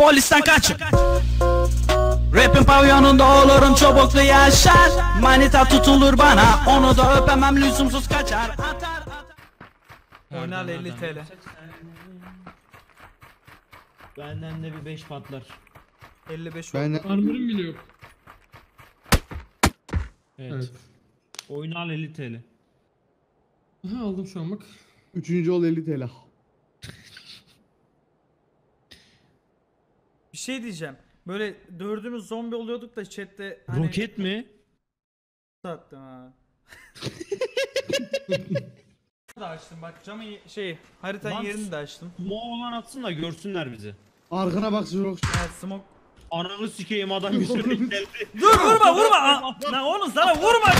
Polisten kaçın. Rap'in pavyonunda olurum, çabuklu yaşar. Manita tutulur bana, onu da öpemem, lüzumsuz kaçar. Atar atar. Oynal 50 TL. Benden de bir 5 patlar. 55 oldu. Armor'um bile yok. Evet. Oynal 50 TL. Aha, aldım şu an bak. Üçüncü ol 50 TL. Bir şey diyeceğim. Böyle dördümüz zombi oluyorduk da chatte hani... Roket mi? Sattım ha. Da açtım bak camı haritanın lan, yerini de açtım. Smoke olan atsın da görsünler bizi. Arkana bak Zorok. Evet, smoke. Ananı sikeyim adam yüzüne geldi. Dur vurma. Lan onu sana vurma.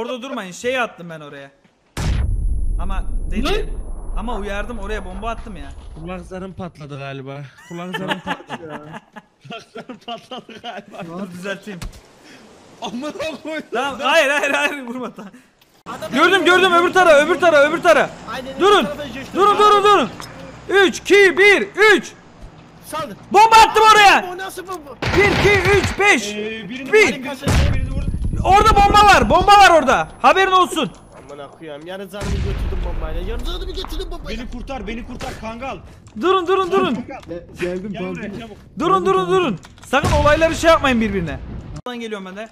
Orada durmayın. Şeyi attım ben oraya. Ama dedim. Ama uyardım, oraya bomba attım ya. Kulak zarım patladı galiba. Dur düzelteyim. Amına koydum. Tamam hayır vurma tamam. Gördüm öbür tara. Durun. 3 2 1 3 Saldır. Bomba attım oraya. O nasıl bomba? 1 2 3 5. Birinin kasasına birini vurdum. Orada bomba var orada. Haberin olsun. Amına koyayım. Yarızanı götürdüm bombayla. Beni kurtar, kangal. Durun. Geldim kangal. Durun. Sakın olayları yapmayın birbirine. Buradan geliyorum ben de.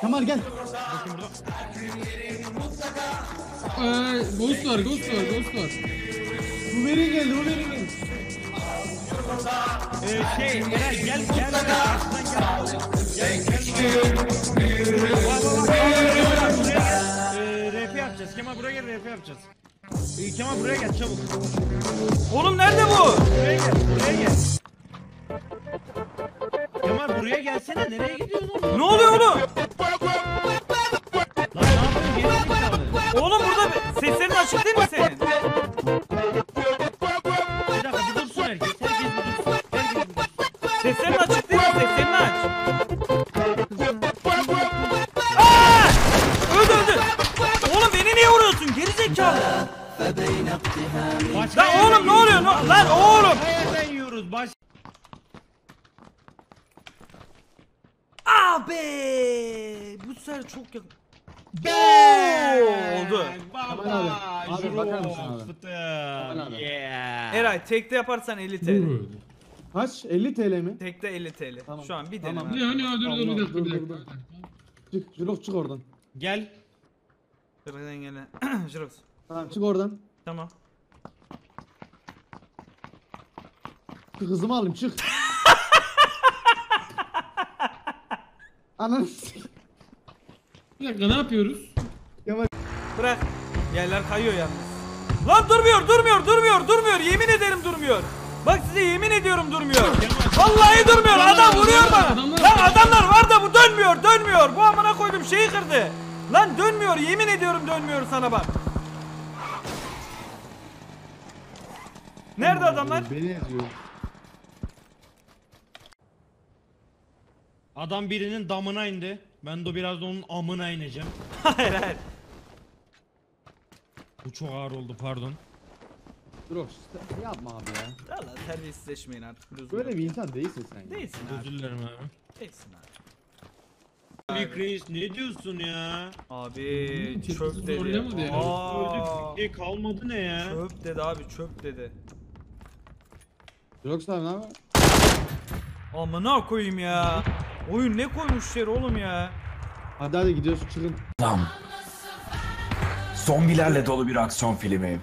Tamam gel. Ghost var. Bu beri geldi. Eray gel. RP yapacağız. Kemal buraya gel, RP yapacağız. Kemal buraya gel çabuk. Oğlum nerede bu? Buraya gel. Kemal buraya gelsene, nereye gidiyorsun oğlum? Ne oluyor oğlum? Oğlum burada seslerin açık değil mi senin? Bir dakika bir dursun herkes. Seslerin açık değil mi? Seslerini aç. Aaa! Öldü. Oğlum beni niye vuruyorsun? Gerizekalı. Lan oğlum ne oluyor? Lan oğlum. Nereden yiyoruz? Abi! Bu sefer çok yakın. Beee oldu. Abi bakar mısın abi? Yeah. Eray tekte yaparsan 50 TL. Kaç? 50 TL mi? Tekte 50 TL. Tamam. Şu an bir deneme. Tamam. Dur. Çık oradan. Gel. Şuradan gel. Jirox. Tamam çık oradan. Tamam. Çık, hızımı alayım çık. Ananı s***. Bir dakika, ne yapıyoruz? Yavaş. Bırak. Yerler kayıyor yalnız. Lan durmuyor. Yemin ederim durmuyor. Bak size yemin ediyorum durmuyor. Vallahi durmuyor. Adam vuruyor bana. Lan adamlar var da bu dönmüyor. Bu amına koydum şeyi kırdı. Lan dönmüyor. Yemin ediyorum dönmüyor sana bak. Nerede adamlar? Beni eziyor. Adam birinin damına indi. Ben de biraz da onun amına ineceğim. Hayır. Bu çok ağır oldu, pardon. Dur, yapma abi ya. Valla terbiyesizleşmeyin artık. Böyle bir insan değilsin sen. Değilsin abi. Özür dilerim abi. Değilsin abi. Abi Chris ne diyorsun ya? Abi çöp dedi. Aaa. Kalmadı ne ya? Çöp dedi abi, Yoksa abi ne yapayım? Amına koyayım ya. Oyun ne koymuş yer oğlum ya. Hadi gidiyoruz, çıkın. Tam. Zombilerle dolu bir aksiyon filmi.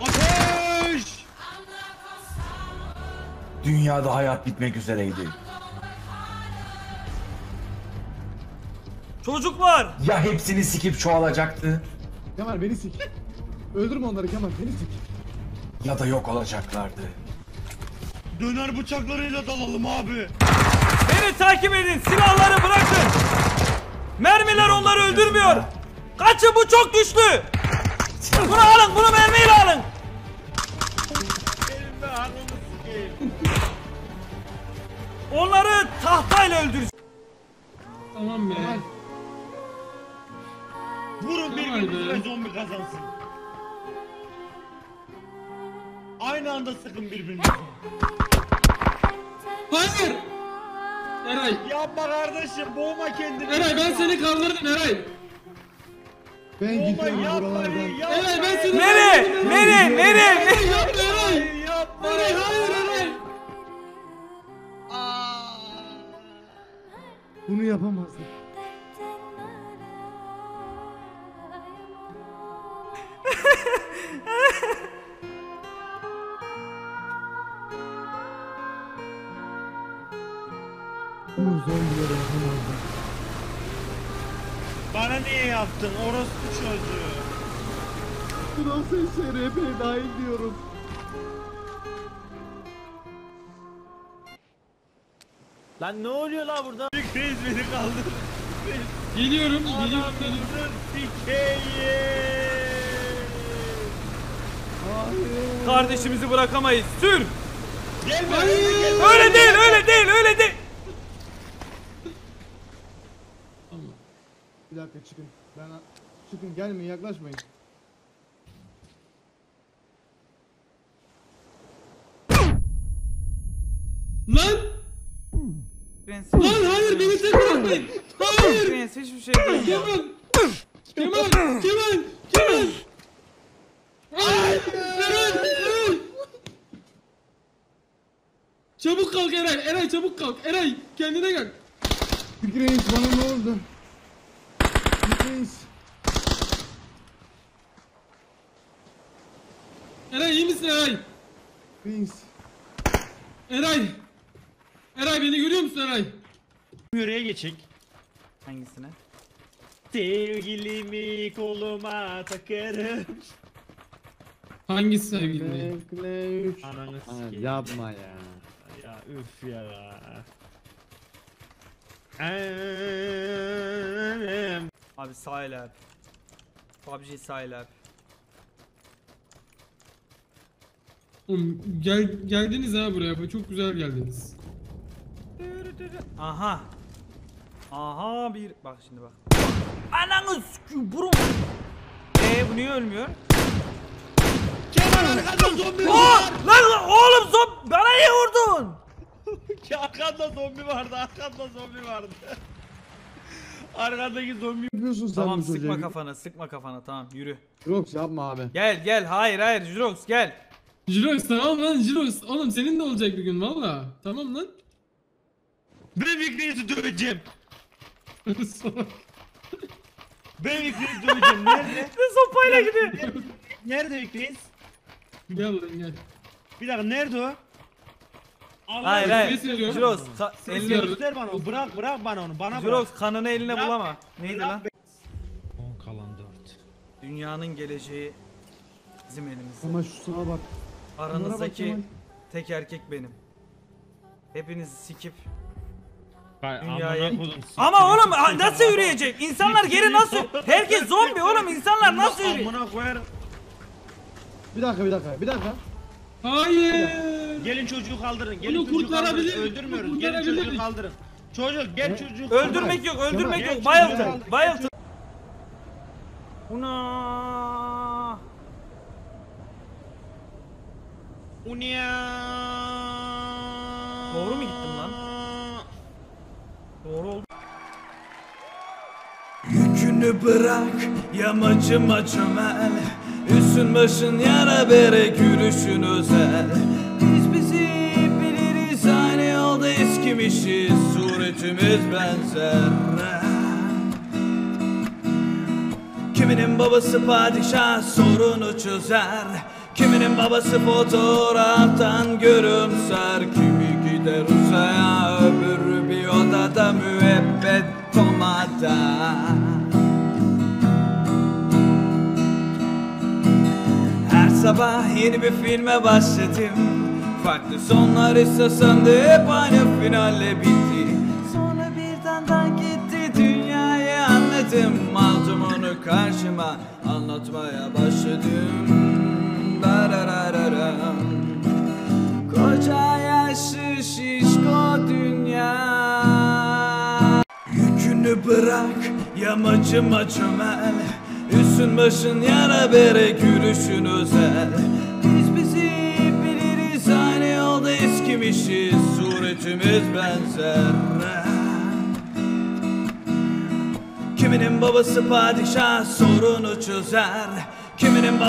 Ateş! Dünyada hayat bitmek üzereydi. Çocuklar! Ya hepsini sikip çoğalacaktı? Kemal beni sik. Öldürme onları Kemal, beni sik. Ya da yok olacaklardı. Döner bıçaklarıyla dalalım abi. Beni takip edin, silahları bırakın. Mermiler onları öldürmüyor. Kaçın, bu çok güçlü. Bunu alın, bunu mermiyle alın. Onları tahtayla öldür. Tamam be. Vurun birbirinize, zombi kazansın. Aynı anda sıkın birbirinize. Hayır! Eray. Yapma kardeşim, boğma kendini. Eray ben seni kaldırdım Eray. Ben gidiyorum buralardan. Eray ben seni kaldırdım. Nereye? Yapma Eray. Yapma Eray. Hayır Eray. Bunu yapamazdım. Bana niye yaptın orospu çocuğu? Buna sen şerefe dahil diyorum. Lan ne oluyor la burada? Büyük reis beni kaldır. Geliyorum. Kardeşimizi bırakamayız. Sür. Gelme. Öyle değil. Bir dakika çıkın. Çıkın gelmeyin, yaklaşmayın. Lan! Prenses. Lan hayır beni tek bırakmayın. Hayır. Prens hiçbir şey değil. Kemal. Hayır. Eray. Çabuk kalk Eray. Eray kendine gel. Prens bana ne oldu? Eray iyi misin Eray? Prince. Eray beni görüyor musun Eray? Yöreye geçik. Hangisine? Sevgilimi koluma takarım. Hangisi sevgilimi? Ananı sikeyim. Yapma ya. Ya üf ya. Abi sahil abi. PUBG sahil abi. Oğlum geldiniz ha buraya. Çok güzel geldiniz. Aha. Bir bak şimdi bak. Ananı s**kü burum. Bu niye ölmüyor? Kemal arkadan zombi var. Lan oğlum zombi bana niye vurdun? Arkanda zombi vardı. Arkadaki zombi yapıyorsun sen. Tamam sıkma kafana tamam yürü. Jirox yapma abi. Gel hayır Jirox gel. Jirox tamam lan Jirox. Oğlum senin de olacak bir gün valla. Tamam lan. Brevik'leyi döveceğim. Nerede? Sopayla gidiyor. Nerede Vikreyiz? Gel. Bir dakika nerede o? Hayır. Jirox elini göster bana onu. Bırak bana onu. Jirox kanını eline bulama. Neydi lan? 10 kalan 4. Dünyanın geleceği bizim elimizde. Ama şu sağa bak. Aranızdaki tek erkek benim. Hepinizi sikip dünyayı... Ama oğlum nasıl yürüyecek? İnsanlar geri nasıl? Herkes zombi oğlum. İnsanlar nasıl yürüyecek? Bir dakika. Hayır. Gelin çocuğu kaldırın. Öldürmüyoruz. Gelin çocuğu kaldırın. Çocuk gel çocuğu. Öldürmek yok. Bayıltın. Unia. Doğru mu gittim lan? Doğru oldu. Yükünü bırak yamacıma çömel. Üstün başın yara bere gülüşün özel. Biz bizi biliriz aynı yolda eskimişiz. Suretimiz benzer. Kiminin babası padişah sorunu çözer. Kiminin babası fotoğraftan görümser. Kimi gider uzaya öbürü bir odada müebbet komada. Sabah yeni bir filme başladım. Farklı sonlar istesem de hep aynı finalle bitti. Sonra birden gitti dünyayı anladım. Aldım onu karşıma anlatmaya başladım. Koca yaşlı şişko dünya. Yükünü bırak yamacıma çömel. Göğsün başın yara berek, yürüyüşün özel. Biz bizi biliriz, aynı yolda eskimişiz, suretimiz benzer. Kiminin babası padişah sorunu çözer, kiminin babası